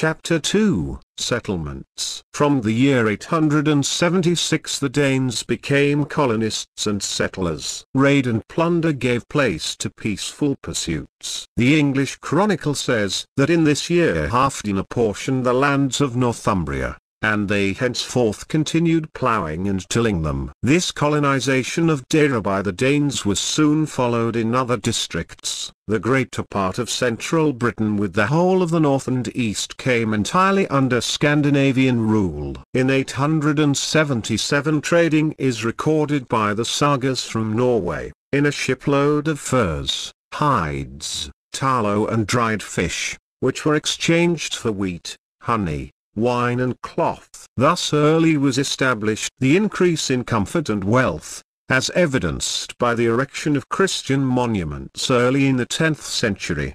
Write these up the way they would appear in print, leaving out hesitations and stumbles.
Chapter 2, Settlements. From the year 876 the Danes became colonists and settlers. Raid and plunder gave place to peaceful pursuits. The English Chronicle says that in this year Halfdan apportioned the lands of Northumbria, and they henceforth continued ploughing and tilling them. This colonization of Deira by the Danes was soon followed in other districts. The greater part of central Britain with the whole of the north and east came entirely under Scandinavian rule. In 877 trading is recorded by the sagas from Norway, in a shipload of furs, hides, tallow and dried fish, which were exchanged for wheat, honey, wine and cloth. Thus early was established the increase in comfort and wealth, as evidenced by the erection of Christian monuments early in the 10th century.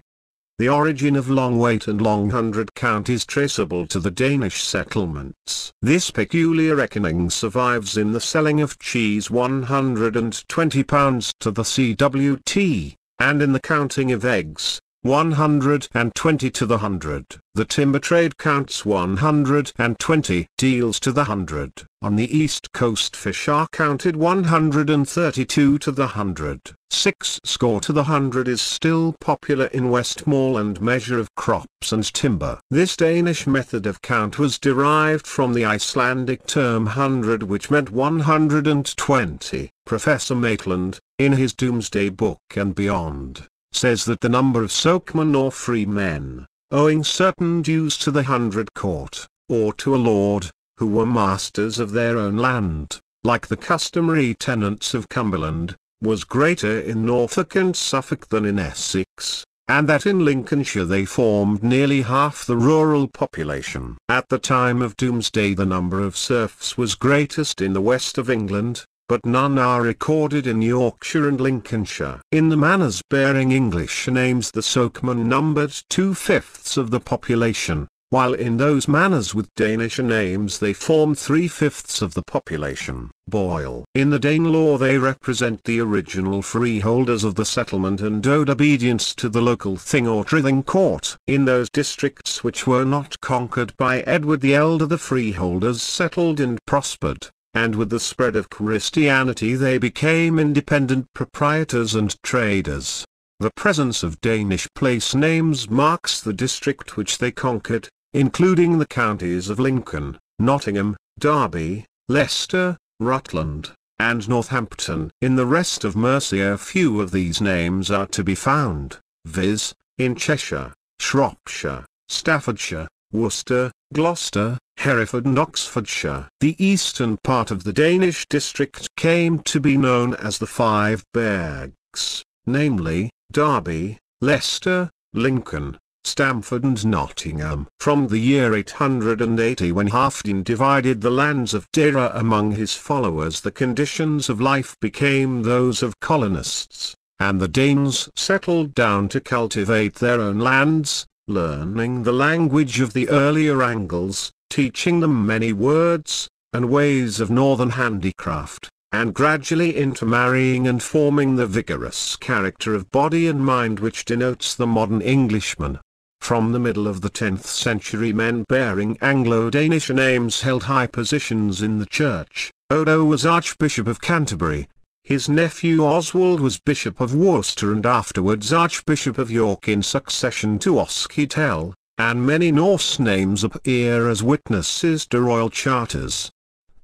The origin of Longwaite and Longhundred count is traceable to the Danish settlements. This peculiar reckoning survives in the selling of cheese £120 to the CWT, and in the counting of eggs, 120 to the 100. The timber trade counts 120 deals to the 100. On the east coast fish are counted 132 to the 100. 6 score to the 100 is still popular in Westmoreland measure of crops and timber. This Danish method of count was derived from the Icelandic term 100 which meant 120. Professor Maitland, in his Doomsday book and beyond, says that the number of sokemen or free men, owing certain dues to the 100 court, or to a lord, who were masters of their own land, like the customary tenants of Cumberland, was greater in Norfolk and Suffolk than in Essex, and that in Lincolnshire they formed nearly half the rural population. At the time of Doomsday the number of serfs was greatest in the west of England, but none are recorded in Yorkshire and Lincolnshire. In the manors bearing English names the sokemen numbered 2/5 of the population, while in those manors with Danish names they form 3/5 of the population. Boyle. In the Dane law they represent the original freeholders of the settlement and owed obedience to the local thing or trithing court. In those districts which were not conquered by Edward the Elder the freeholders settled and prospered, and with the spread of Christianity they became independent proprietors and traders. The presence of Danish place names marks the district which they conquered, including the counties of Lincoln, Nottingham, Derby, Leicester, Rutland, and Northampton. In the rest of Mercia few of these names are to be found, viz., in Cheshire, Shropshire, Staffordshire, Worcester, Gloucester, Hereford and Oxfordshire. The eastern part of the Danish district came to be known as the Five Bergs, namely, Derby, Leicester, Lincoln, Stamford and Nottingham. From the year 880 when Halfdan divided the lands of Deira among his followers the conditions of life became those of colonists, and the Danes settled down to cultivate their own lands, learning the language of the earlier Angles, teaching them many words, and ways of northern handicraft, and gradually intermarrying and forming the vigorous character of body and mind which denotes the modern Englishman. From the middle of the 10th century men bearing Anglo-Danish names held high positions in the church. Odo was Archbishop of Canterbury, his nephew Oswald was Bishop of Worcester and afterwards Archbishop of York in succession to Oscytel, and many Norse names appear as witnesses to royal charters.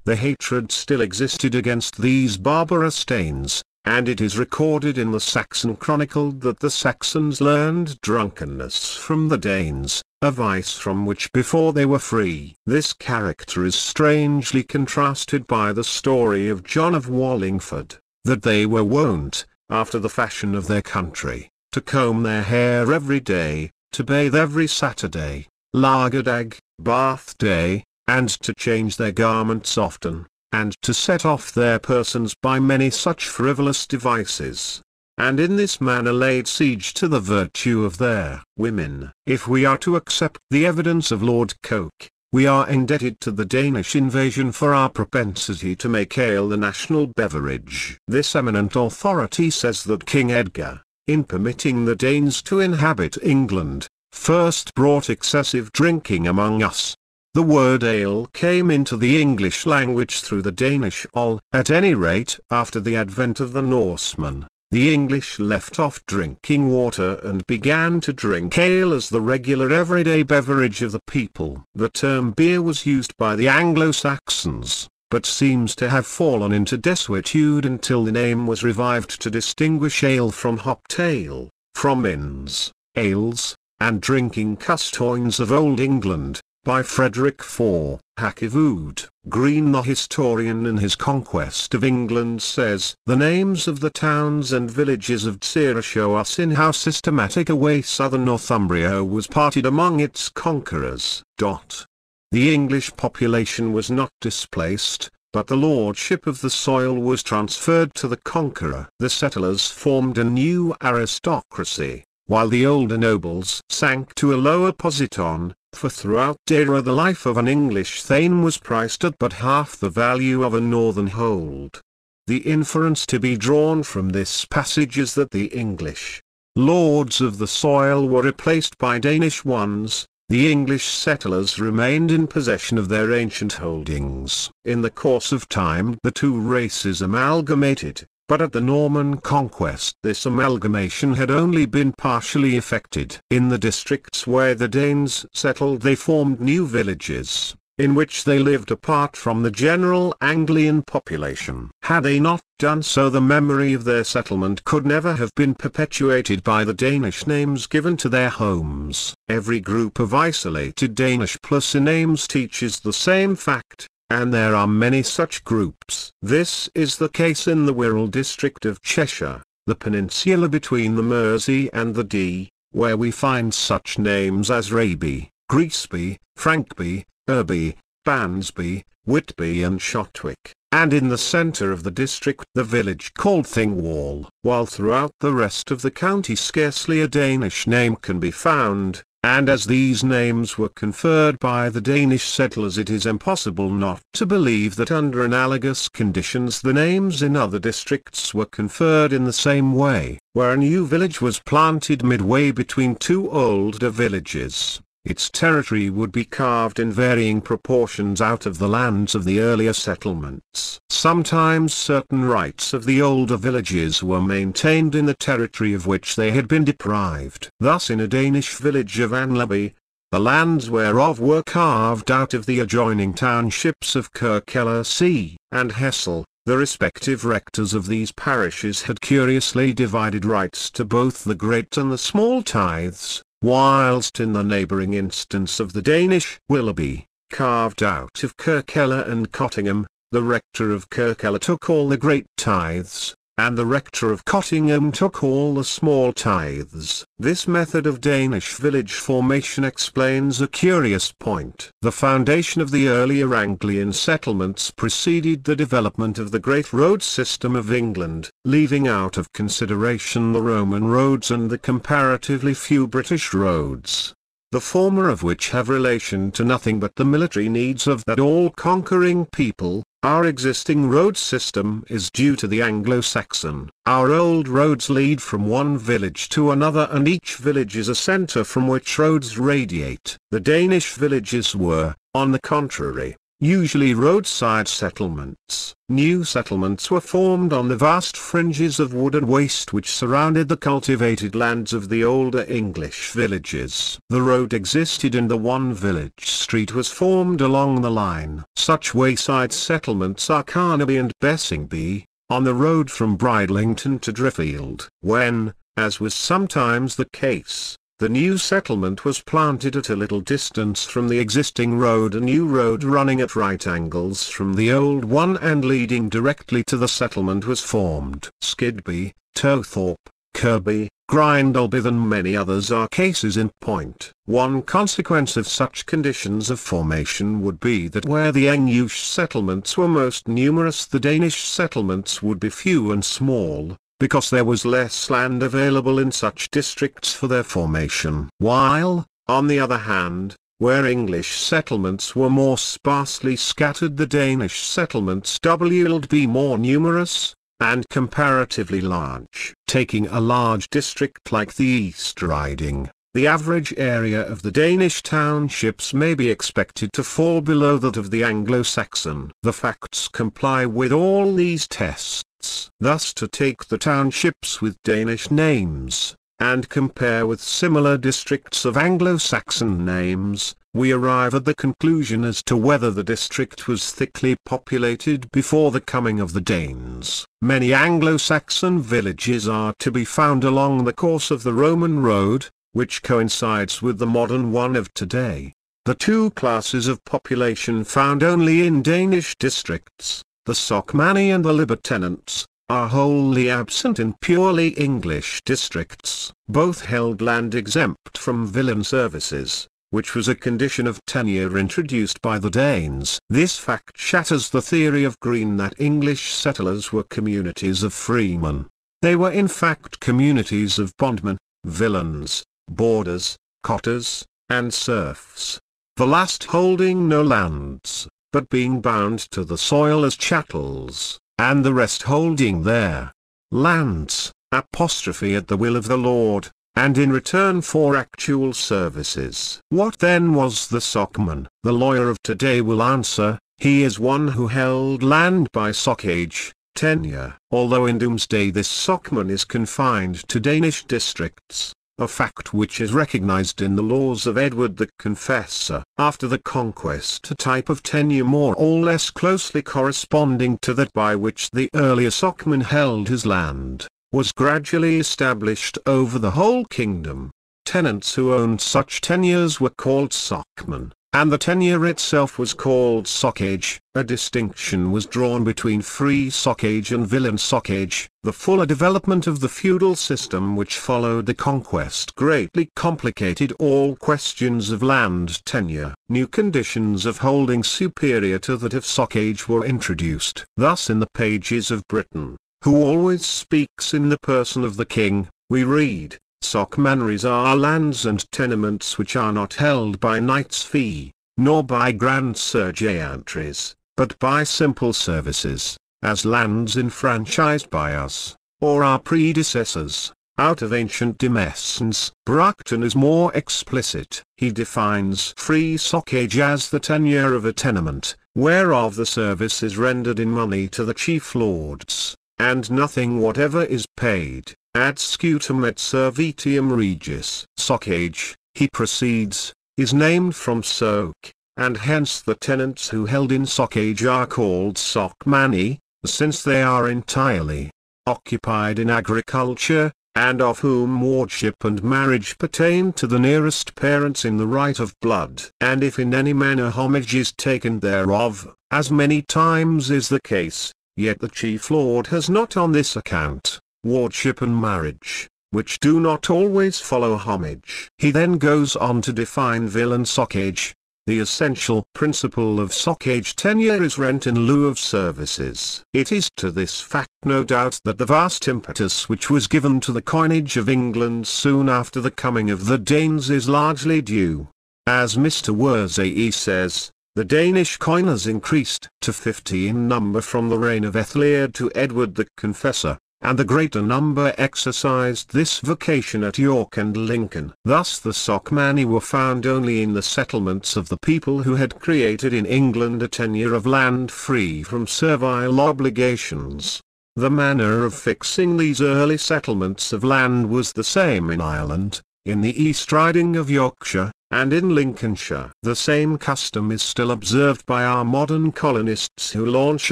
The hatred still existed against these barbarous Danes, and it is recorded in the Saxon Chronicle that the Saxons learned drunkenness from the Danes, a vice from which before they were free. This character is strangely contrasted by the story of John of Wallingford, that they were wont, after the fashion of their country, to comb their hair every day, to bathe every Saturday, Lagerdag, bath day, and to change their garments often, and to set off their persons by many such frivolous devices, and in this manner laid siege to the virtue of their women. If we are to accept the evidence of Lord Coke, we are indebted to the Danish invasion for our propensity to make ale the national beverage. This eminent authority says that King Edgar, in permitting the Danes to inhabit England, first brought excessive drinking among us. The word ale came into the English language through the Danish ol, at any rate after the advent of the Norsemen. The English left off drinking water and began to drink ale as the regular everyday beverage of the people. The term beer was used by the Anglo-Saxons, but seems to have fallen into desuetude until the name was revived to distinguish ale from hoptale, from inns, ales, and drinking custoines of Old England, by Frederick IV. Hakivood. Green the historian in his Conquest of England says, the names of the towns and villages of Deira show us in how systematic a way southern Northumbria was parted among its conquerors. The English population was not displaced, but the lordship of the soil was transferred to the conqueror. The settlers formed a new aristocracy, while the older nobles sank to a lower position. For throughout Deira the life of an English thane was priced at but half the value of a northern hold. The inference to be drawn from this passage is that the English lords of the soil were replaced by Danish ones. The English settlers remained in possession of their ancient holdings. In the course of time the two races amalgamated, but at the Norman Conquest this amalgamation had only been partially effected. In the districts where the Danes settled they formed new villages, in which they lived apart from the general Anglian population. Had they not done so, the memory of their settlement could never have been perpetuated by the Danish names given to their homes. Every group of isolated Danish placenames teaches the same fact, and there are many such groups. This is the case in the Wirral district of Cheshire, the peninsula between the Mersey and the Dee, where we find such names as Raby, Greasby, Frankby, Irby, Bansby, Whitby and Shotwick, and in the centre of the district the village called Thingwall, while throughout the rest of the county scarcely a Danish name can be found. And as these names were conferred by the Danish settlers, it is impossible not to believe that under analogous conditions the names in other districts were conferred in the same way. Where a new village was planted midway between two older villages, its territory would be carved in varying proportions out of the lands of the earlier settlements. Sometimes certain rights of the older villages were maintained in the territory of which they had been deprived. Thus in a Danish village of Anlaby, the lands whereof were carved out of the adjoining townships of Kirkkellersee and Hessel, the respective rectors of these parishes had curiously divided rights to both the great and the small tithes, whilst in the neighbouring instance of the Danish Willoughby, carved out of Kirkkellar and Cottingham, the rector of Kirkkellar took all the great tithes, and the rector of Cottingham took all the small tithes. This method of Danish village formation explains a curious point. The foundation of the earlier Anglian settlements preceded the development of the great road system of England, leaving out of consideration the Roman roads and the comparatively few British roads, the former of which have relation to nothing but the military needs of that all-conquering people. Our existing road system is due to the Anglo-Saxon. Our old roads lead from one village to another, and each village is a centre from which roads radiate. The Danish villages were, on the contrary, usually roadside settlements. New settlements were formed on the vast fringes of wood and waste which surrounded the cultivated lands of the older English villages. The road existed and the one village street was formed along the line. Such wayside settlements are Carnaby and Bessingby, on the road from Bridlington to Driffield. When, as was sometimes the case, the new settlement was planted at a little distance from the existing road, a new road running at right angles from the old one and leading directly to the settlement was formed. Skidby, Towthorpe, Kirby, Grindleby and many others are cases in point. One consequence of such conditions of formation would be that where the English settlements were most numerous, the Danish settlements would be few and small, because there was less land available in such districts for their formation. While, on the other hand, where English settlements were more sparsely scattered, the Danish settlements would be more numerous, and comparatively large. Taking a large district like the East Riding, The average area of the Danish townships may be expected to fall below that of the Anglo-Saxon. The facts comply with all these tests. Thus, to take the townships with Danish names, and compare with similar districts of Anglo-Saxon names, we arrive at the conclusion as to whether the district was thickly populated before the coming of the Danes. Many Anglo-Saxon villages are to be found along the course of the Roman road, which coincides with the modern one of today. The two classes of population found only in Danish districts, the Socmanni and the Libertenants, are wholly absent in purely English districts. Both held land exempt from villein services, which was a condition of tenure introduced by the Danes. This fact shatters the theory of Green that English settlers were communities of freemen. They were in fact communities of bondmen, villeins, boarders, cotters, and serfs, the last holding no lands, but being bound to the soil as chattels, and the rest holding their lands, apostrophe at the will of the Lord, and in return for actual services. What then was the socman? The lawyer of today will answer, he is one who held land by soccage, tenure. Although in Doomsday this socman is confined to Danish districts, a fact which is recognized in the laws of Edward the Confessor. After the conquest, a type of tenure more or less closely corresponding to that by which the earlier socman held his land, was gradually established over the whole kingdom. Tenants who owned such tenures were called socmen, and the tenure itself was called soccage. A distinction was drawn between free soccage and villein soccage. The fuller development of the feudal system which followed the conquest greatly complicated all questions of land tenure. New conditions of holding superior to that of soccage were introduced. Thus in the pages of Britain, who always speaks in the person of the king, we read, "Socmanries are lands and tenements which are not held by knight's fee, nor by grand surgeantries, but by simple services, as lands enfranchised by us, or our predecessors, out of ancient demesnes." Bracton is more explicit. He defines free soccage as the tenure of a tenement, whereof the service is rendered in money to the chief lords, and nothing whatever is paid, ad scutum et servitium regis. Soccage, he proceeds, is named from soc, and hence the tenants who held in soccage are called socmanni, since they are entirely occupied in agriculture, and of whom wardship and marriage pertain to the nearest parents in the right of blood. And if in any manner homage is taken thereof, as many times is the case, yet the chief lord has not on this account wardship and marriage, which do not always follow homage. He then goes on to define villein soccage. The essential principle of soccage tenure is rent in lieu of services. It is to this fact, no doubt, that the vast impetus which was given to the coinage of England soon after the coming of the Danes is largely due. As Mr. Worsley says, the Danish coiners increased to 50 in number from the reign of Ethelred to Edward the Confessor, and the greater number exercised this vocation at York and Lincoln. Thus the socmanni were found only in the settlements of the people who had created in England a tenure of land free from servile obligations. The manner of fixing these early settlements of land was the same in Ireland, in the East Riding of Yorkshire, and in Lincolnshire. The same custom is still observed by our modern colonists who launch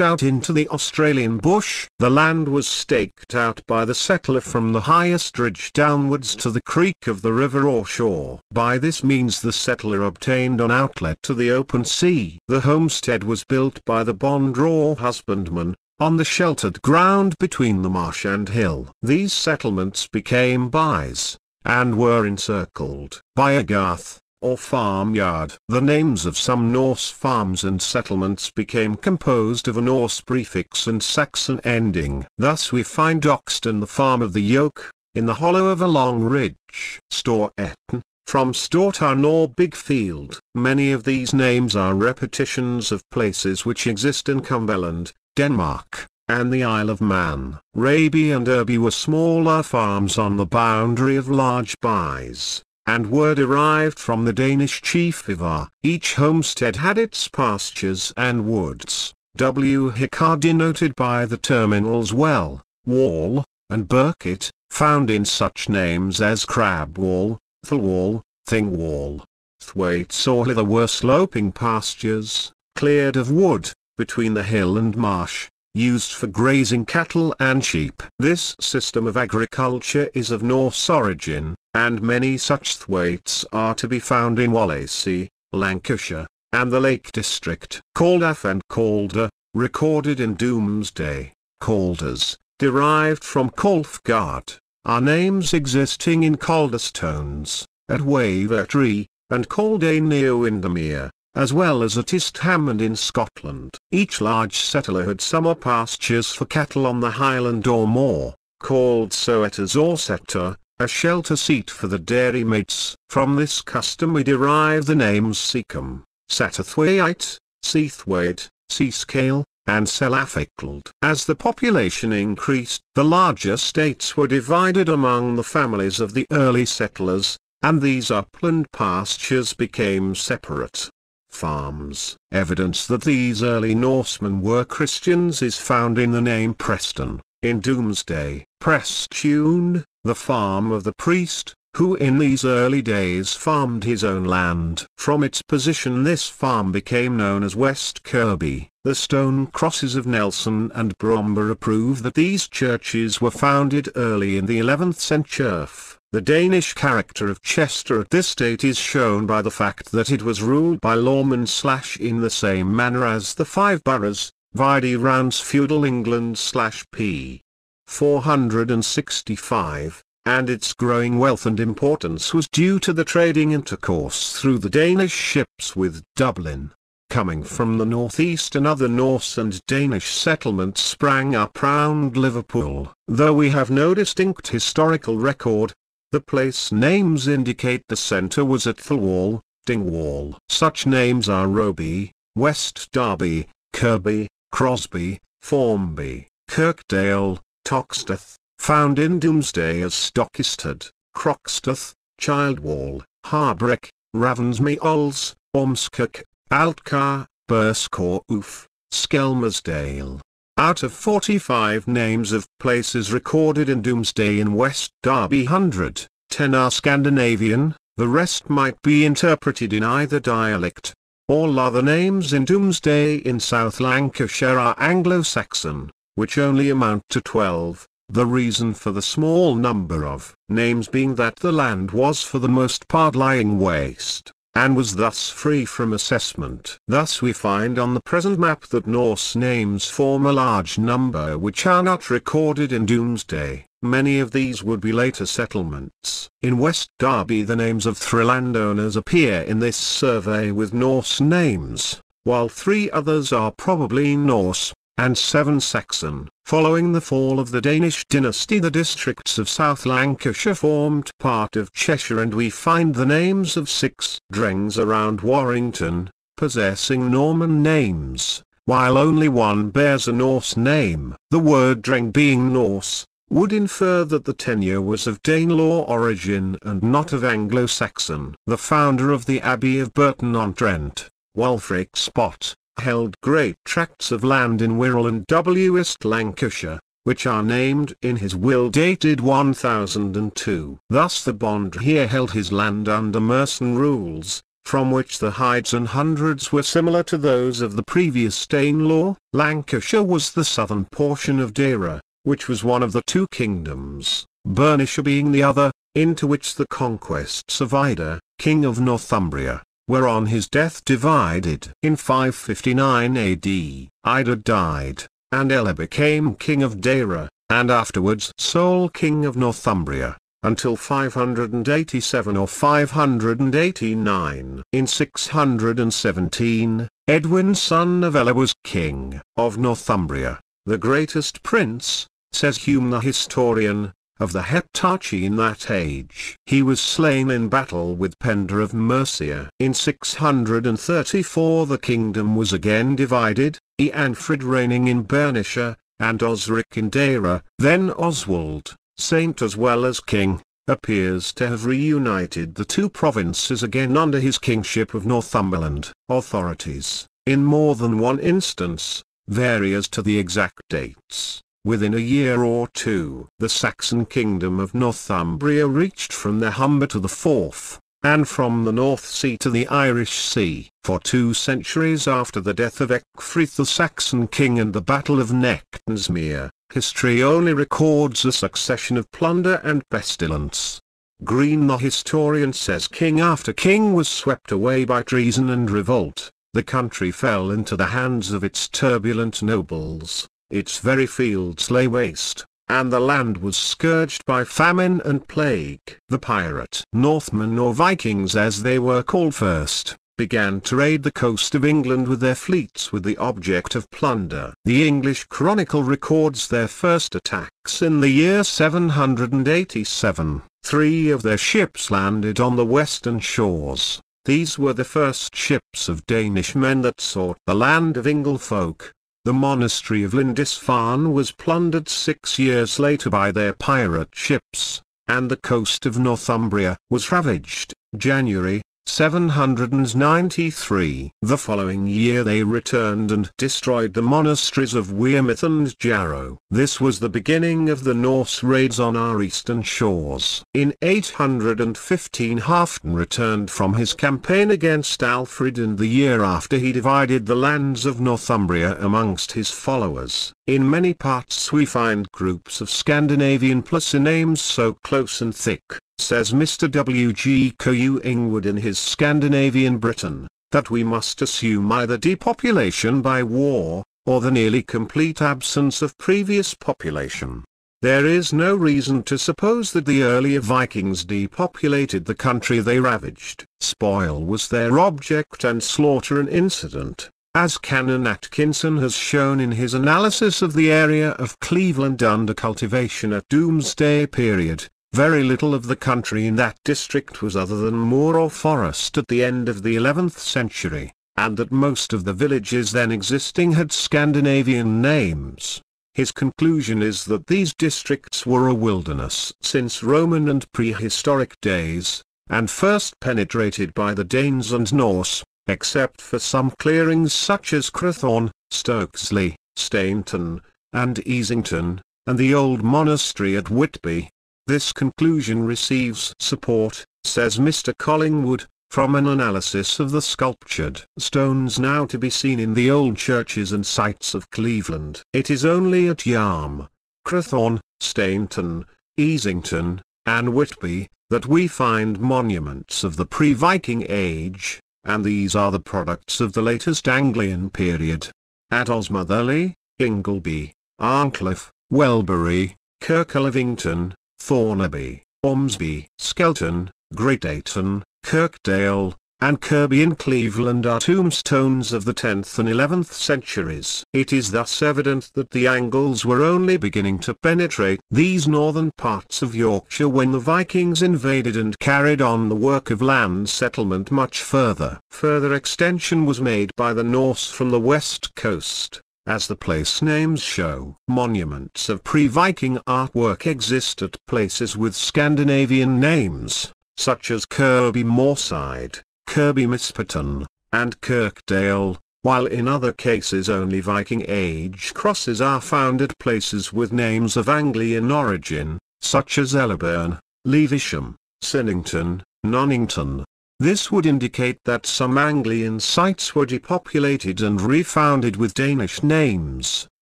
out into the Australian bush. The land was staked out by the settler from the highest ridge downwards to the creek of the river or shore. By this means the settler obtained an outlet to the open sea. The homestead was built by the bond or husbandman, on the sheltered ground between the marsh and hill. These settlements became bys, and were encircled by a garth, or farmyard. The names of some Norse farms and settlements became composed of a Norse prefix and Saxon ending. Thus we find Oxton, the farm of the yoke, in the hollow of a long ridge. Storeton, from Stortown or Big Field. Many of these names are repetitions of places which exist in Cumberland, Denmark, and the Isle of Man. Raby and Irby were smaller farms on the boundary of large bys, and were derived from the Danish chief Ivar. Each homestead had its pastures and woods, W. Hickard denoted by the terminals well, wall, and birket, found in such names as Crab Wall, Thel Wall, Thing Wall, Thwaites, or hither were sloping pastures, cleared of wood, between the hill and marsh, used for grazing cattle and sheep. This system of agriculture is of Norse origin, and many such thwaites are to be found in Wallasey, Lancashire, and the Lake District. Caldaf and Calder, recorded in Doomsday, Calders, derived from Colfgard, are names existing in Calder stones, at Wavertree, and Calday near Windermere, as well as at East Hammond in Scotland. Each large settler had summer pastures for cattle on the highland or moor, called soetas or setter, a shelter seat for the dairy maids. From this custom we derive the names Seacombe, Satterthwaite, Seathwaite, Seascale, and Sellafickled. As the population increased, the larger estates were divided among the families of the early settlers, and these upland pastures became separate farms. Evidence that these early Norsemen were Christians is found in the name Preston, in Doomsday. Prestune, the farm of the priest, who in these early days farmed his own land. From its position this farm became known as West Kirby. The stone crosses of Nelson and Bromborough prove that these churches were founded early in the 11th century. The Danish character of Chester at this date is shown by the fact that it was ruled by lawmen in the same manner as the five boroughs, vide Round's feudal England/p. 465, and its growing wealth and importance was due to the trading intercourse through the Danish ships with Dublin. Coming from the northeast, another Norse and Danish settlement sprang up round Liverpool. Though we have no distinct historical record, the place names indicate the centre was at Thelwall, Dingwall. Such names are Roby, West Derby, Kirby, Crosby, Formby, Kirkdale, Toxteth, found in Doomsday as Stockistad, Croxteth, Childwall, Harbreck, Ravensmeols, Ormskirk, Altcar, Burscoroof, Skelmersdale. Out of 45 names of places recorded in Doomsday in West Derby 110 are Scandinavian, the rest might be interpreted in either dialect. All other names in Doomsday in South Lancashire are Anglo-Saxon, which only amount to 12, the reason for the small number of names being that the land was for the most part lying waste, and was thus free from assessment. Thus we find on the present map that Norse names form a large number which are not recorded in Doomsday. Many of these would be later settlements. In West Derby the names of 3 landowners appear in this survey with Norse names, while 3 others are probably Norse, and 7 Saxon. Following the fall of the Danish dynasty the districts of South Lancashire formed part of Cheshire, and we find the names of 6 drengs around Warrington, possessing Norman names, while only 1 bears a Norse name. The word dreng being Norse, would infer that the tenure was of Danelaw origin and not of Anglo-Saxon. The founder of the Abbey of Burton-on-Trent, Wulfric Spot, held great tracts of land in Wirral and West Lancashire, which are named in his will dated 1002. Thus the bond here held his land under Mercian rules, from which the hides and hundreds were similar to those of the previous Danelaw. Lancashire was the southern portion of Deira, which was one of the 2 kingdoms, Bernicia being the other, into which the conquests of Ida, King of Northumbria, were on his death divided. In 559 AD, Ida died, and Ella became king of Deira, and afterwards sole king of Northumbria, until 587 or 589. In 617, Edwin, son of Ella, was king of Northumbria, the greatest prince, says Hume the historian, of the Heptarchy in that age. He was slain in battle with Penda of Mercia. In 634 the kingdom was again divided, Eanfrid reigning in Bernicia, and Osric in Deira, then Oswald, saint as well as king, appears to have reunited the two provinces again under his kingship of Northumberland. Authorities, in more than one instance, vary as to the exact dates. Within a year or two, the Saxon kingdom of Northumbria reached from the Humber to the Forth, and from the North Sea to the Irish Sea. For 2 centuries after the death of Ecgfrith the Saxon king and the Battle of Nectansmere, history only records a succession of plunder and pestilence. Green the historian says king after king was swept away by treason and revolt, the country fell into the hands of its turbulent nobles, its very fields lay waste, and the land was scourged by famine and plague. The pirate Northmen or Vikings as they were called first, began to raid the coast of England with their fleets with the object of plunder. The English Chronicle records their first attacks in the year 787. 3 of their ships landed on the western shores. These were the first ships of Danish men that sought the land of Ingolfolk. The monastery of Lindisfarne was plundered 6 years later by their pirate ships, and the coast of Northumbria was ravaged, January 793. The following year they returned and destroyed the monasteries of Wearmouth and Jarrow. This was the beginning of the Norse raids on our eastern shores. In 815 Halfdan returned from his campaign against Alfred, and the year after he divided the lands of Northumbria amongst his followers. In many parts we find groups of Scandinavian placer names so close and thick, says Mr. W. G. Collingwood in his Scandinavian Britain, that we must assume either depopulation by war, or the nearly complete absence of previous population. There is no reason to suppose that the earlier Vikings depopulated the country they ravaged. Spoil was their object and slaughter an incident, as Canon Atkinson has shown in his analysis of the area of Cleveland under cultivation at Doomsday period. Very little of the country in that district was other than moor or forest at the end of the 11th century, and that most of the villages then existing had Scandinavian names. His conclusion is that these districts were a wilderness since Roman and prehistoric days, and first penetrated by the Danes and Norse, except for some clearings such as Crathorne, Stokesley, Stainton, and Easington, and the old monastery at Whitby. This conclusion receives support, says Mr. Collingwood, from an analysis of the sculptured stones now to be seen in the old churches and sites of Cleveland. It is only at Yarm, Crathorne, Stainton, Easington, and Whitby, that we find monuments of the pre-Viking age, and these are the products of the latest Anglian period. At Osmotherley, Ingleby, Arncliffe, Welbury, Kirkalivington, Thornaby, Ormsby, Skelton, Great Ayton, Kirkdale, and Kirby in Cleveland are tombstones of the 10th and 11th centuries. It is thus evident that the Angles were only beginning to penetrate these northern parts of Yorkshire when the Vikings invaded and carried on the work of land settlement much further. Further extension was made by the Norse from the west coast, as the place names show. Monuments of pre-Viking artwork exist at places with Scandinavian names, such as Kirby Moorside, Kirby Misperton, and Kirkdale, while in other cases only Viking age crosses are found at places with names of Anglian origin, such as Ellerburn, Levisham, Sennington, Nonnington. This would indicate that some Anglian sites were depopulated and refounded with Danish names,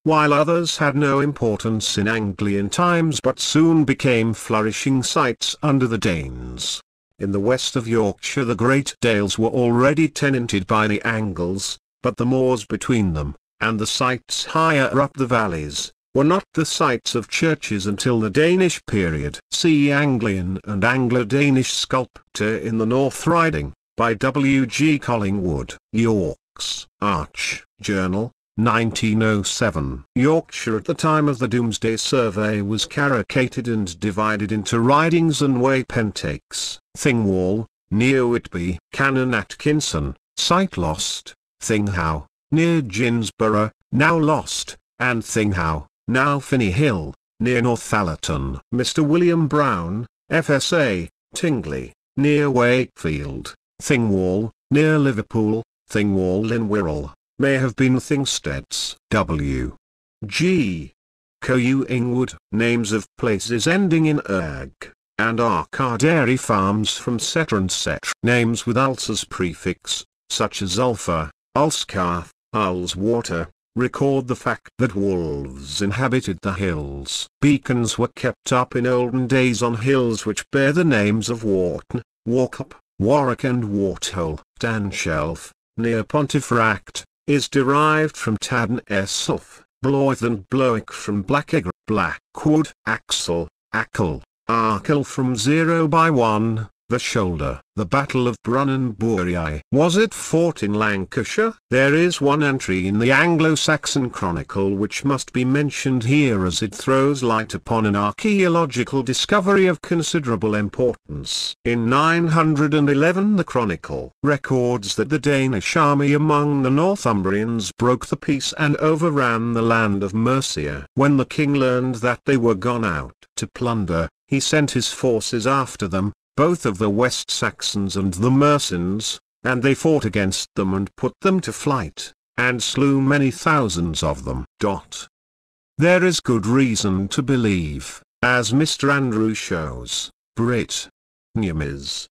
while others had no importance in Anglian times but soon became flourishing sites under the Danes. In the west of Yorkshire the Great Dales were already tenanted by the Angles, but the moors between them, and the sites higher up the valleys, were not the sites of churches until the Danish period. See Anglian and Anglo-Danish sculpture in the North Riding, by W. G. Collingwood. York's Arch Journal, 1907. Yorkshire at the time of the Doomsday Survey was carricated and divided into ridings and way-pentakes. Thingwall, near Whitby. Canon Atkinson, site lost. Thinghow, near Ginsborough, now lost, and Thinghow, now Finney Hill, near Northallerton. Mr. William Brown, FSA, Tingley, near Wakefield, Thingwall, near Liverpool, Thingwall in Wirral, may have been Thingsteads. W. G. Collingwood, names of places ending in erg, and Arcade dairy farms from Setter and Set. Names with Ulster's prefix, such as Ulfa, Ulscarth, Ulswater, record the fact that wolves inhabited the hills. Beacons were kept up in olden days on hills which bear the names of Wharton, Warkup, Warwick and Warthole. Tanshelf, near Pontefract, is derived from Tadden Esself, Bloith and Blowick from Blackegg, Blackwood, Axel, Ackle, Arkle from 0 by 1, the shoulder. The Battle of Brunanburh was it fought in Lancashire? There is one entry in the Anglo-Saxon Chronicle which must be mentioned here as it throws light upon an archaeological discovery of considerable importance. In 911 the Chronicle records that the Danish army among the Northumbrians broke the peace and overran the land of Mercia. When the king learned that they were gone out to plunder, he sent his forces after them, both of the West Saxons and the Mercians, and they fought against them and put them to flight, and slew many thousands of them. There is good reason to believe, as Mr. Andrew shows, Brit. Newmis.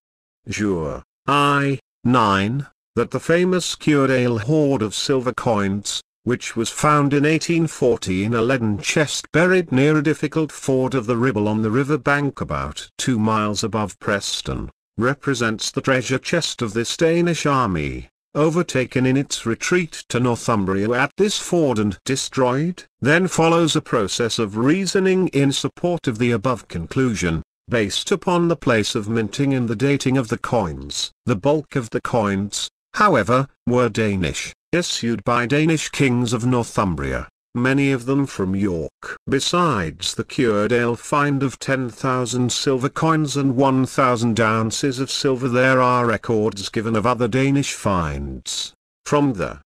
Jure, I, 9, that the famous Curedale hoard of silver coins, which was found in 1840 in a leaden chest buried near a difficult ford of the Ribble on the river bank about 2 miles above Preston, represents the treasure chest of this Danish army, overtaken in its retreat to Northumbria at this ford and destroyed. Then follows a process of reasoning in support of the above conclusion, based upon the place of minting and the dating of the coins. The bulk of the coins, however, were Danish, issued by Danish kings of Northumbria, many of them from York. Besides the Curedale find of 10,000 silver coins and 1,000 ounces of silver, there are records given of other Danish finds, from the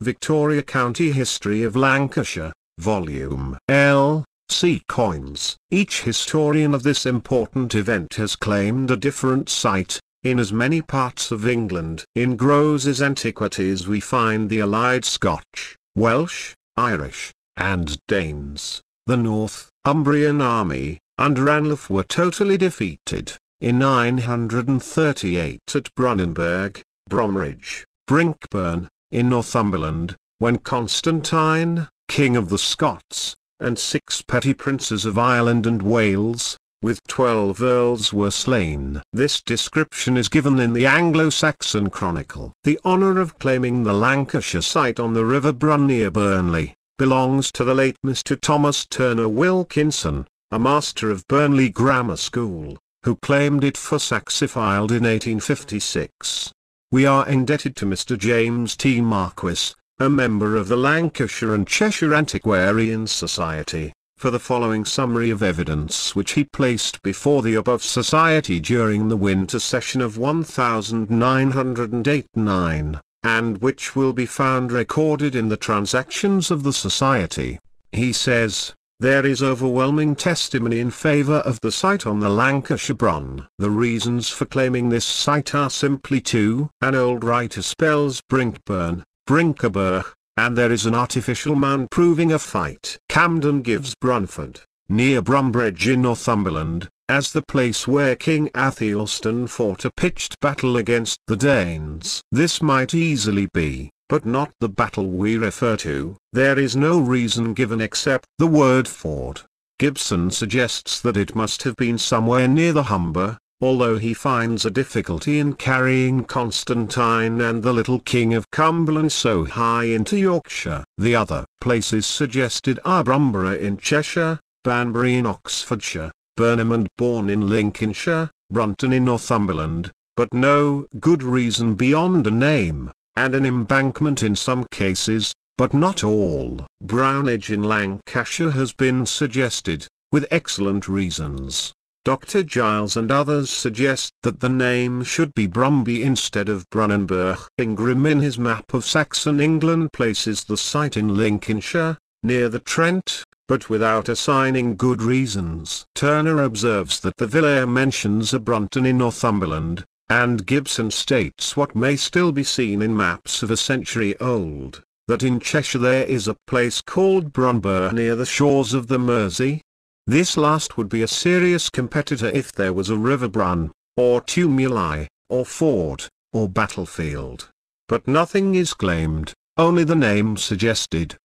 Victoria County History of Lancashire, Volume L. C. Coins. Each historian of this important event has claimed a different site, in as many parts of England. In Grose's Antiquities we find the allied Scotch, Welsh, Irish, and Danes. The Northumbrian army, under Anlaf, were totally defeated, in 938 at Brunanburh, Bromridge, Brinkburn, in Northumberland, when Constantine, King of the Scots, and 6 petty princes of Ireland and Wales, with 12 earls were slain. This description is given in the Anglo-Saxon Chronicle. The honour of claiming the Lancashire site on the River Brun near Burnley belongs to the late Mr. Thomas Turner Wilkinson, a master of Burnley Grammar School, who claimed it for Saxifiled in 1856. We are indebted to Mr. James T. Marquis, a member of the Lancashire and Cheshire Antiquarian Society, for the following summary of evidence which he placed before the above society during the winter session of 1908-9, and which will be found recorded in the transactions of the society. He says, "There is overwhelming testimony in favour of the site on the Lancashire Brun. The reasons for claiming this site are simply 2. An old writer spells Brinkburn, Brinkaburh, and there is an artificial mound proving a fight. Camden gives Brunford, near Brumbridge in Northumberland, as the place where King Athelstan fought a pitched battle against the Danes. This might easily be, but not the battle we refer to. There is no reason given except the word ford. Gibson suggests that it must have been somewhere near the Humber, although he finds a difficulty in carrying Constantine and the little king of Cumberland so high into Yorkshire. The other places suggested are Brumborough in Cheshire, Banbury in Oxfordshire, Burnham and Bourne in Lincolnshire, Brunton in Northumberland, but no good reason beyond a name, and an embankment in some cases, but not all. Brownage in Lancashire has been suggested, with excellent reasons. Dr. Giles and others suggest that the name should be Brumby instead of Brunanburh. Ingram in his map of Saxon England places the site in Lincolnshire, near the Trent, but without assigning good reasons. Turner observes that the Villa mentions a Brunton in Northumberland, and Gibson states what may still be seen in maps of a century old, that in Cheshire there is a place called Brunborough near the shores of the Mersey. This last would be a serious competitor if there was a river brun, or tumuli, or ford, or battlefield. But nothing is claimed, only the name suggested.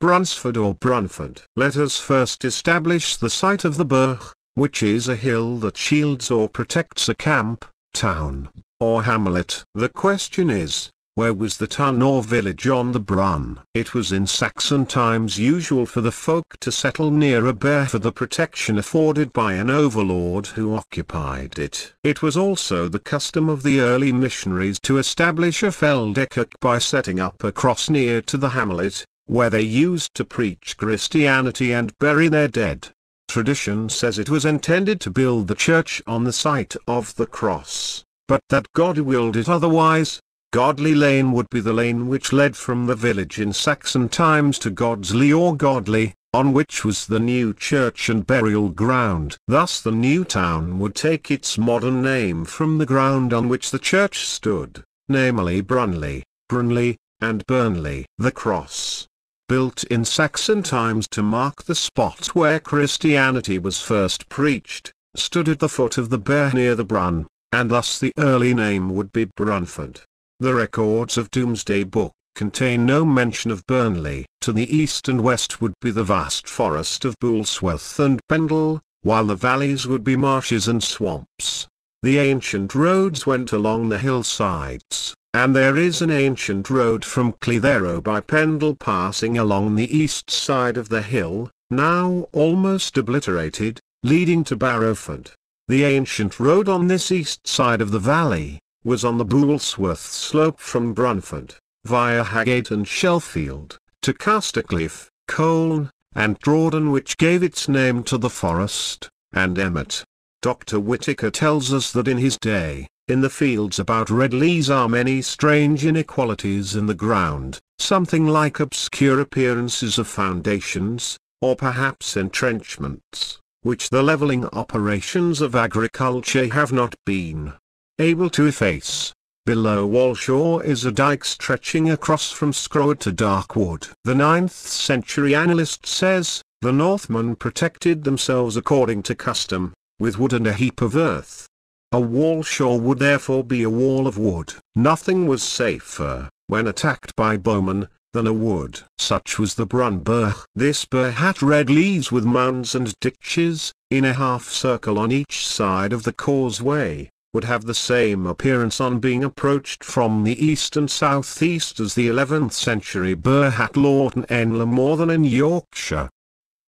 Brunsford or Brunford. Let us first establish the site of the burgh, which is a hill that shields or protects a camp, town, or hamlet. The question is, where was the town or village on the brun? It was in Saxon times usual for the folk to settle near a burgh for the protection afforded by an overlord who occupied it. It was also the custom of the early missionaries to establish a feldekirk by setting up a cross near to the hamlet, where they used to preach Christianity and bury their dead. Tradition says it was intended to build the church on the site of the cross, but that God willed it otherwise. Godley Lane would be the lane which led from the village in Saxon times to Godsley or Godley, on which was the new church and burial ground. Thus the new town would take its modern name from the ground on which the church stood, namely Brunley, Brunley, and Burnley. The cross, built in Saxon times to mark the spot where Christianity was first preached, stood at the foot of the burgh near the brun, and thus the early name would be Brunford. The records of Doomsday Book contain no mention of Burnley. To the east and west would be the vast forest of Boulsworth and Pendle, while the valleys would be marshes and swamps. The ancient roads went along the hillsides, and there is an ancient road from Clitheroe by Pendle passing along the east side of the hill, now almost obliterated, leading to Barrowford. The ancient road on this east side of the valley was on the Boulsworth slope from Brunford, via Haggate and Shellfield, to Castercliff, Colne, and Drawden, which gave its name to the forest, and Emmet. Dr. Whitaker tells us that in his day, in the fields about Redleys are many strange inequalities in the ground, something like obscure appearances of foundations, or perhaps entrenchments, which the levelling operations of agriculture have not been able to efface. Below Walshaw is a dyke stretching across from Scroad to Darkwood. The 9th century annalist says, the Northmen protected themselves according to custom, with wood and a heap of earth. A Walshaw would therefore be a wall of wood. Nothing was safer, when attacked by bowmen, than a wood. Such was the Brun burgh. This burgh had red leaves with mounds and ditches, in a half-circle on each side of the causeway, would have the same appearance on being approached from the east and south-east as the 11th century burgh at Lawton Enlam, more than in Yorkshire.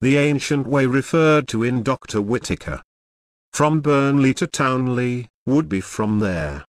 The ancient way referred to in Dr. Whitaker, from Burnley to Townley, would be from there.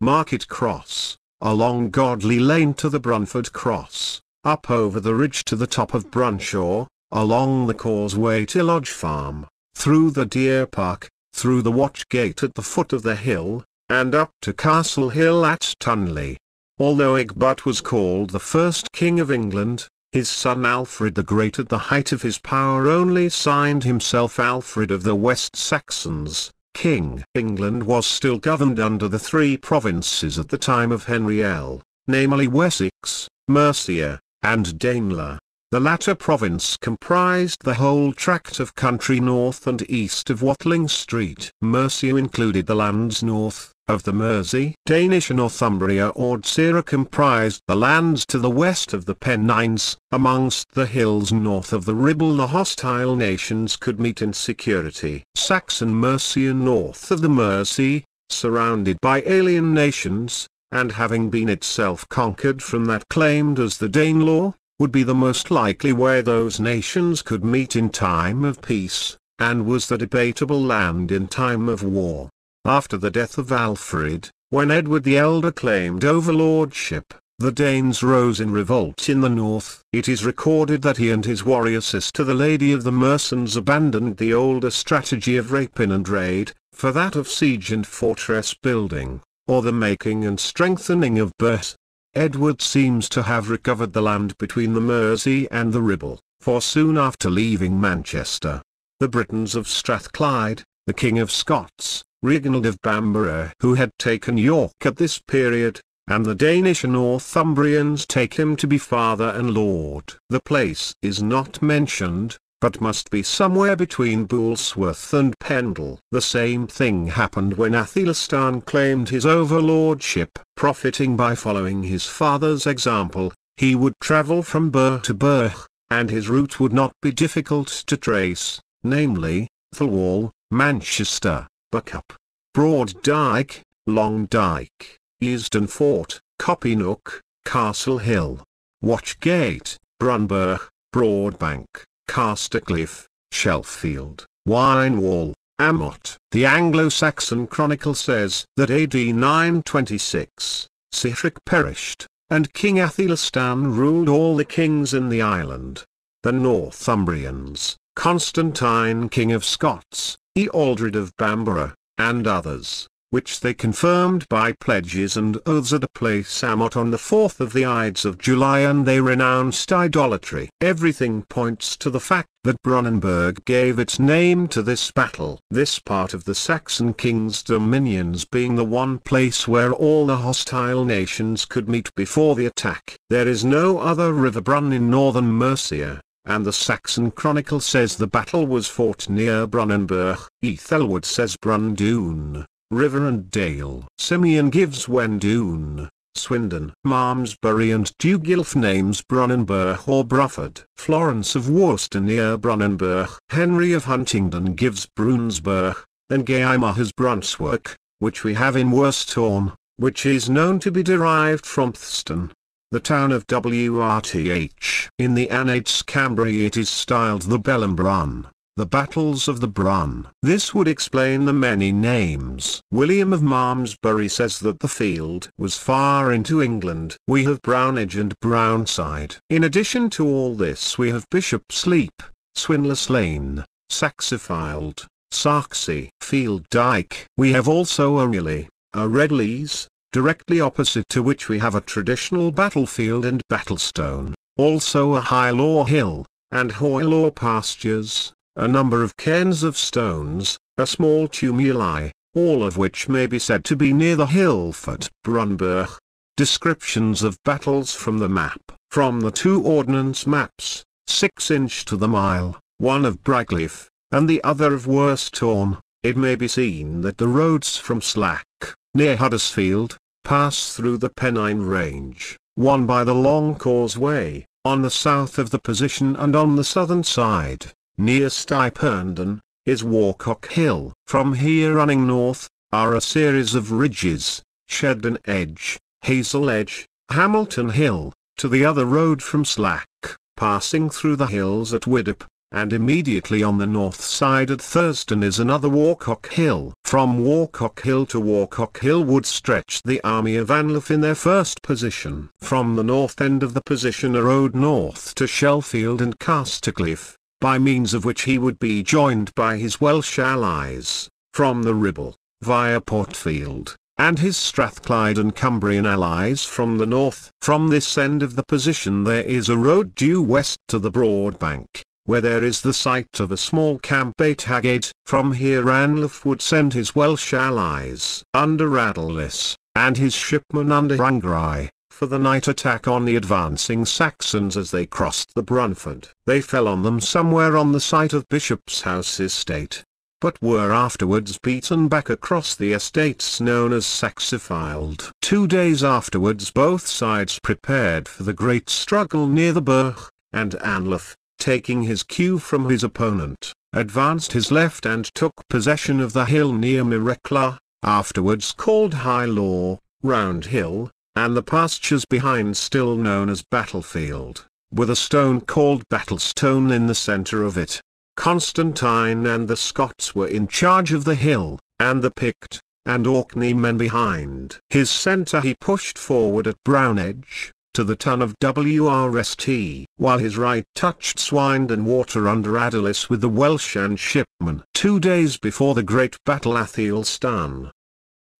Market Cross, along Godley Lane to the Brunford Cross, up over the ridge to the top of Brunshaw, along the causeway to Lodge Farm, through the Deer Park, through the Watch Gate at the foot of the hill, and up to Castle Hill at Tunley. Although Egbert was called the first King of England, his son Alfred the Great at the height of his power only signed himself Alfred of the West Saxons, King. England was still governed under the three provinces at the time of Henry L., namely Wessex, Mercia, and Danelagh. The latter province comprised the whole tract of country north and east of Watling Street. Mercia included the lands north of the Mersey. Danish Northumbria or Ordseira comprised the lands to the west of the Pennines. Amongst the hills north of the Ribble the hostile nations could meet in security. Saxon Mercia north of the Mersey, surrounded by alien nations, and having been itself conquered from that claimed as the Danelaw, would be the most likely where those nations could meet in time of peace, and was the debatable land in time of war. After the death of Alfred, when Edward the Elder claimed overlordship, the Danes rose in revolt in the north. It is recorded that he and his warrior sister the Lady of the Mercians abandoned the older strategy of rapine and raid, for that of siege and fortress building, or the making and strengthening of burghs. Edward seems to have recovered the land between the Mersey and the Ribble, for soon after leaving Manchester, the Britons of Strathclyde, the King of Scots, Reginald of Bamborough who had taken York at this period, and the Danish and Northumbrians take him to be father and lord. The place is not mentioned, but must be somewhere between Boulsworth and Pendle. The same thing happened when Athelstan claimed his overlordship. Profiting by following his father's example, he would travel from burh to burh, and his route would not be difficult to trace, namely, Thirlwall, Manchester, Buckup, Broad Dyke, Long Dyke, Easton Fort, Copynook, Castle Hill, Watchgate, Brunburgh, Broadbank, Castercliffe, Shelfield, Winewall, Amott. The Anglo-Saxon Chronicle says that AD 926, Sihtric perished, and King Athelstan ruled all the kings in the island. The Northumbrians, Constantine King of Scots, Ealdred of Bamborough, and others, which they confirmed by pledges and oaths at a place Amott on the 4th of the Ides of July, and they renounced idolatry. Everything points to the fact that Brunanburg gave its name to this battle. This part of the Saxon king's dominions being the one place where all the hostile nations could meet before the attack. There is no other river Brun in northern Mercia, and the Saxon Chronicle says the battle was fought near Brunanburg. Ethelward says Brundune, river and dale. Simeon gives Wendune, Swindon, Malmesbury and Dewgilf names Brunanburgh or Bruford. Florence of Worcester near Brunanburgh. Henry of Huntingdon gives Brunsburgh, then Geimar has Brunswick, which we have in Worsthorne, which is known to be derived from Thston, the town of Wrth. In the Annales Cambrai it is styled the Bellum Brun, the battles of the Brun. This would explain the many names. William of Malmesbury says that the field was far into England. We have Brownage and Brownside. In addition to all this we have Bishop's Leap, Swinless Lane, Saxefield, Sarksey, Field Dyke. We have also Aureli, a Redleys, directly opposite to which we have a traditional battlefield and battlestone, also a Highlaw Hill, and Hoylaw Pastures, a number of cairns of stones, a small tumuli, all of which may be said to be near the Hillfort. Brunburgh. Descriptions of battles from the map. From the two ordnance maps, 6" to the mile, one of Bryglyf, and the other of Worsthorne, it may be seen that the roads from Slack, near Huddersfield, pass through the Pennine Range, one by the Long Causeway, on the south of the position, and on the southern side, near Stipendon, is Warcock Hill. From here running north, are a series of ridges, Shedden Edge, Hazel Edge, Hamilton Hill, to the other road from Slack, passing through the hills at Widdop, and immediately on the north side at Thurston is another Warcock Hill. From Warcock Hill to Warcock Hill would stretch the army of Anlaf in their first position. From the north end of the position a road north to Shelfield and Castercliffe, by means of which he would be joined by his Welsh allies, from the Ribble, via Portfield, and his Strathclyde and Cumbrian allies from the north. From this end of the position there is a road due west to the Broadbank, where there is the site of a small camp at Hagade. From here Ranulf would send his Welsh allies under Radulfus, and his shipmen under Angrai, for the night attack on the advancing Saxons as they crossed the Brunford. They fell on them somewhere on the site of Bishop's House Estate, but were afterwards beaten back across the estates known as Saxefield. 2 days afterwards both sides prepared for the great struggle near the Burh, and Anlaf, taking his cue from his opponent, advanced his left and took possession of the hill near Mirecla, afterwards called Highlaw, Round Hill, and the pastures behind still known as Battlefield, with a stone called Battlestone in the centre of it. Constantine and the Scots were in charge of the hill, and the Pict, and Orkney men behind. His centre he pushed forward at Brownedge, to the town of Wrst, while his right touched Swindon Water under Adulis with the Welsh and shipmen. 2 days before the great battle Athelstan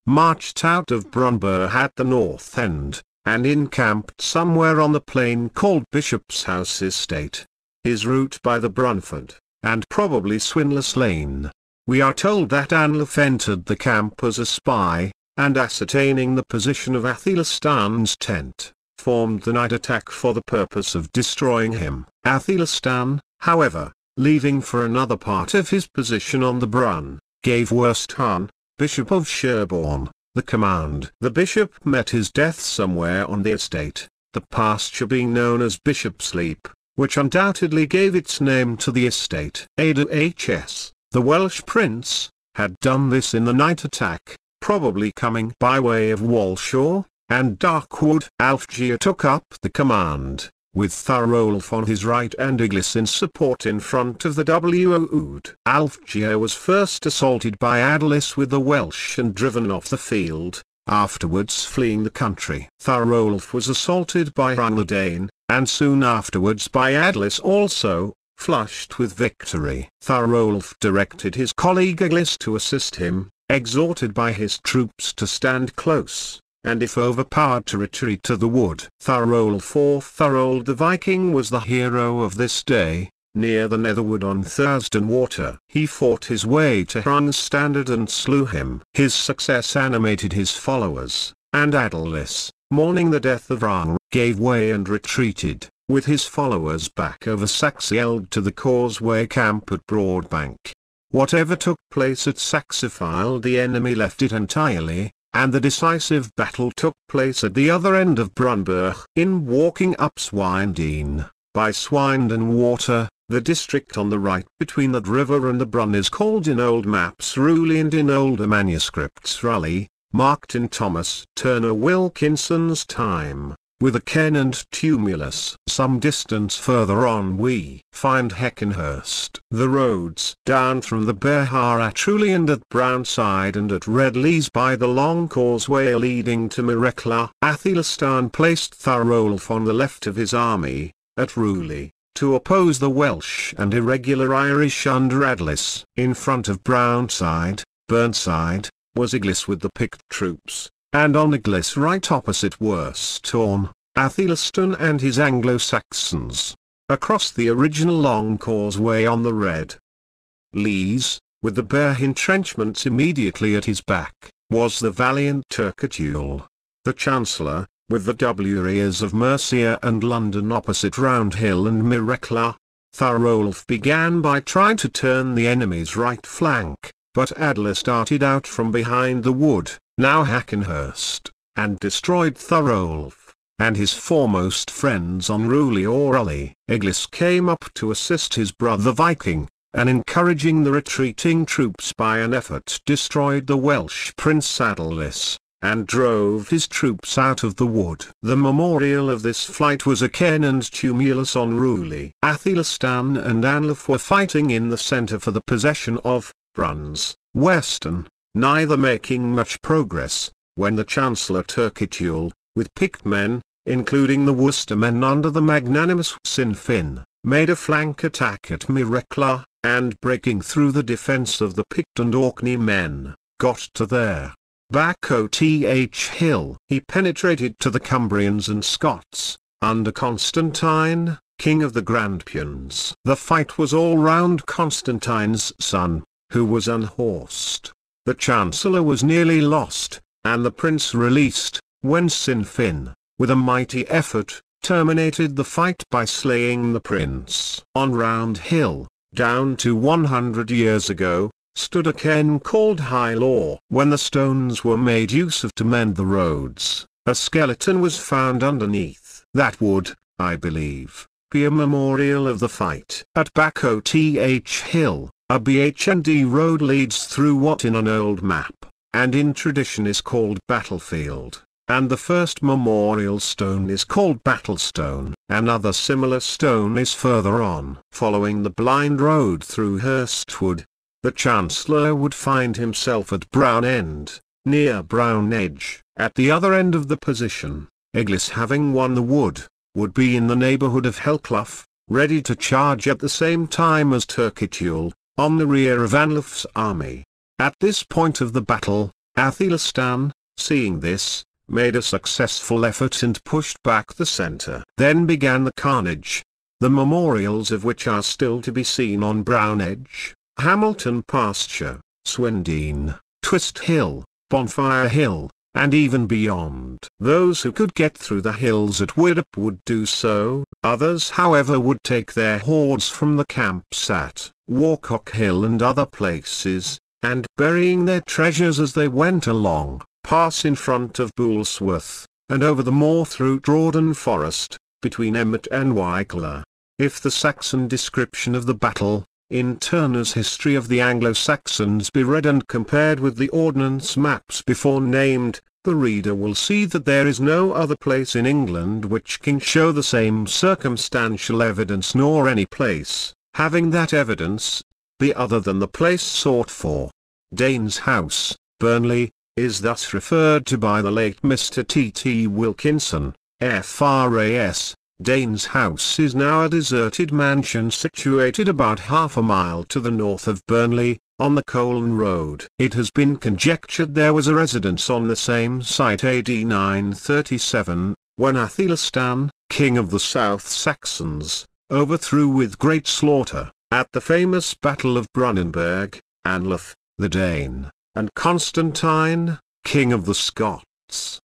marched out of Brunanburgh at the north end, and encamped somewhere on the plain called Bishop's House Estate. his route by the Brunford, and probably Swinless Lane. We are told that Anlaf entered the camp as a spy, and ascertaining the position of Athelstan's tent, formed the night attack for the purpose of destroying him. Athelstan, however, leaving for another part of his position on the Brun, gave Westharn, Bishop of Sherborne, the command. The bishop met his death somewhere on the estate, the pasture being known as Bishop's Leap, which undoubtedly gave its name to the estate. Adahs, the Welsh prince, had done this in the night attack, probably coming by way of Walshaw and Darkwood. Alfgeir took up the command, with Thorolf on his right and Iglis in support in front of the Wood. Alfgeir was first assaulted by Adlis with the Welsh and driven off the field, afterwards fleeing the country. Thorolf was assaulted by Ranaldane, and soon afterwards by Adlis also, flushed with victory. Thorolf directed his colleague Iglis to assist him, exhorted by his troops to stand close, and if overpowered to retreat to the wood. Thorolf the Viking was the hero of this day, near the Netherwood on Thurston Water. He fought his way to Hrun's standard and slew him. His success animated his followers, and Adlis, mourning the death of Hrun, gave way and retreated, with his followers back over Saxfield to the Causeway camp at Broadbank. Whatever took place at Saxfield, the enemy left it entirely, and the decisive battle took place at the other end of Brunberg. In walking up Swindon, by Swindon Water, the district on the right between that river and the Brun is called in old maps Ruley and in older manuscripts Raleigh, marked in Thomas Turner Wilkinson's time, with a ken and tumulus. Some distance further on we find Heckenhurst. The roads down from the Bear at Ruley and at Brownside and at Redleys by the long causeway leading to Mirecla. Athelstan placed Thorolf on the left of his army, at Ruley, to oppose the Welsh and irregular Irish under Adlis. In front of Brownside, Burnside, was Iglis with the picked troops, and on Iglis' right opposite were Storm, Athelstan and his Anglo-Saxons. Across the original long causeway on the Red Lees, with the Bear entrenchments immediately at his back, was the valiant Turcotule, the Chancellor, with the Wreas of Mercia and London opposite Round Hill and Mirecla. Thorolf began by trying to turn the enemy's right flank, but Adlis darted out from behind the wood, now Hackenhurst, and destroyed Thorolf and his foremost friends on Ruley or Raleigh. Iglis came up to assist his brother Viking, and encouraging the retreating troops by an effort destroyed the Welsh prince Adlis, and drove his troops out of the wood. The memorial of this flight was a cairn and tumulus on Ruley. Athelstan and Anlaf were fighting in the centre for the possession of Bruns, Weston, neither making much progress, when the Chancellor Turcotule, with picked men, including the Worcester men under the magnanimous Sinn Fin, made a flank attack at Mirecla, and breaking through the defence of the picked and Orkney men, got to their back Oth Hill. He penetrated to the Cumbrians and Scots, under Constantine, king of the Grampians. The fight was all round Constantine's son, who was unhorsed. The Chancellor was nearly lost, and the Prince released, when Sinn Fin, with a mighty effort, terminated the fight by slaying the Prince. On Round Hill, down to 100 years ago, stood a cairn called High Law. When the stones were made use of to mend the roads, a skeleton was found underneath. That would, I believe, be a memorial of the fight. At Back Oth Hill, a BH&D road leads through what in an old map, and in tradition is called Battlefield, and the first memorial stone is called Battlestone. Another similar stone is further on. Following the blind road through Hurstwood, the Chancellor would find himself at Brown End, near Brown Edge. At the other end of the position, Iglis, having won the wood, would be in the neighbourhood of Hellclough, ready to charge at the same time as Turcotule, on the rear of Anlaf's army. At this point of the battle, Athelstan, seeing this, made a successful effort and pushed back the centre. Then began the carnage. the memorials of which are still to be seen on Brown Edge, Hamilton Pasture, Swindine, Twist Hill, Bonfire Hill, and even beyond. Those who could get through the hills at Widdop would do so, others however would take their hordes from the camps at Warcock Hill and other places, and burying their treasures as they went along, pass in front of Boulsworth, and over the moor through Drawden Forest, between Emmet and Wycler. If the Saxon description of the battle, in Turner's History of the Anglo-Saxons, be read and compared with the ordnance maps before named, the reader will see that there is no other place in England which can show the same circumstantial evidence, nor any place, having that evidence, be other than the place sought for. Dane's House, Burnley, is thus referred to by the late Mr. T.T. Wilkinson, F.R.A.S. Dane's House is now a deserted mansion situated about half a mile to the north of Burnley, on the Colne Road. It has been conjectured there was a residence on the same site AD 937, when Athelstan, king of the South Saxons, overthrew with great slaughter, at the famous Battle of Brunanburgh, Anlaf, the Dane, and Constantine, king of the Scots.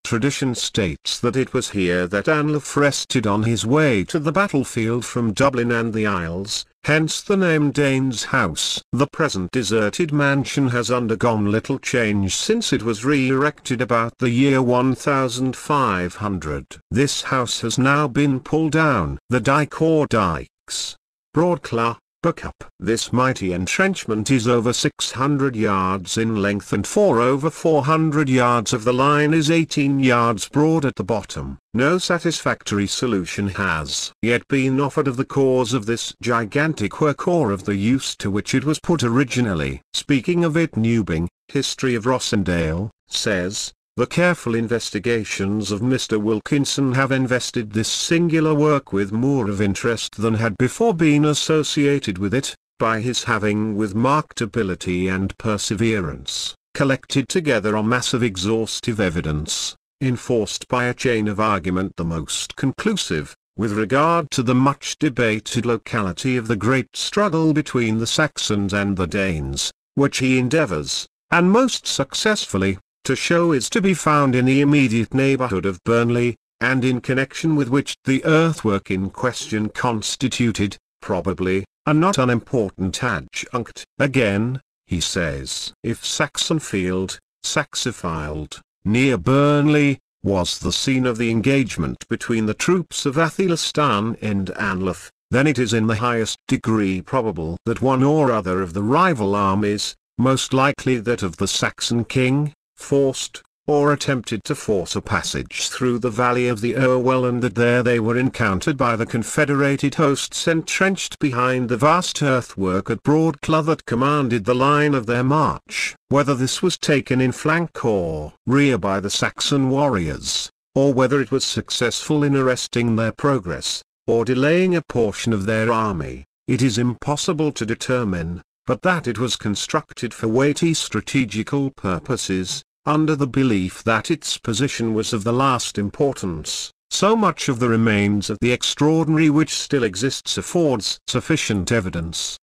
Tradition states that it was here that Anlaf rested on his way to the battlefield from Dublin and the Isles, hence the name Dane's House. The present deserted mansion has undergone little change since it was re-erected about the year 1500. This house has now been pulled down. The dyke or dykes, Broadclough, Buckup. This mighty entrenchment is over 600 yards in length, and for over 400 yards of the line is 18 yards broad at the bottom. No satisfactory solution has yet been offered of the cause of this gigantic work or of the use to which it was put originally. Speaking of it, Newbing, History of Rossendale, says, "The careful investigations of Mr. Wilkinson have invested this singular work with more of interest than had before been associated with it, by his having with marked ability and perseverance, collected together a mass of exhaustive evidence, enforced by a chain of argument the most conclusive, with regard to the much debated locality of the great struggle between the Saxons and the Danes, which he endeavours, and most successfully, to show is to be found in the immediate neighbourhood of Burnley, and in connection with which the earthwork in question constituted, probably, a not unimportant adjunct." Again, he says, "If Saxonfield, Saxifield, near Burnley, was the scene of the engagement between the troops of Athelstan and Anlaf, then it is in the highest degree probable that one or other of the rival armies, most likely that of the Saxon king, forced, or attempted to force a passage through the valley of the Irwell, and that there they were encountered by the confederated hosts entrenched behind the vast earthwork at Broadclough that commanded the line of their march. Whether this was taken in flank or rear by the Saxon warriors, or whether it was successful in arresting their progress, or delaying a portion of their army, it is impossible to determine, but that it was constructed for weighty strategical purposes, under the belief that its position was of the last importance. So much of the remains of the extraordinary which still exists affords sufficient evidence,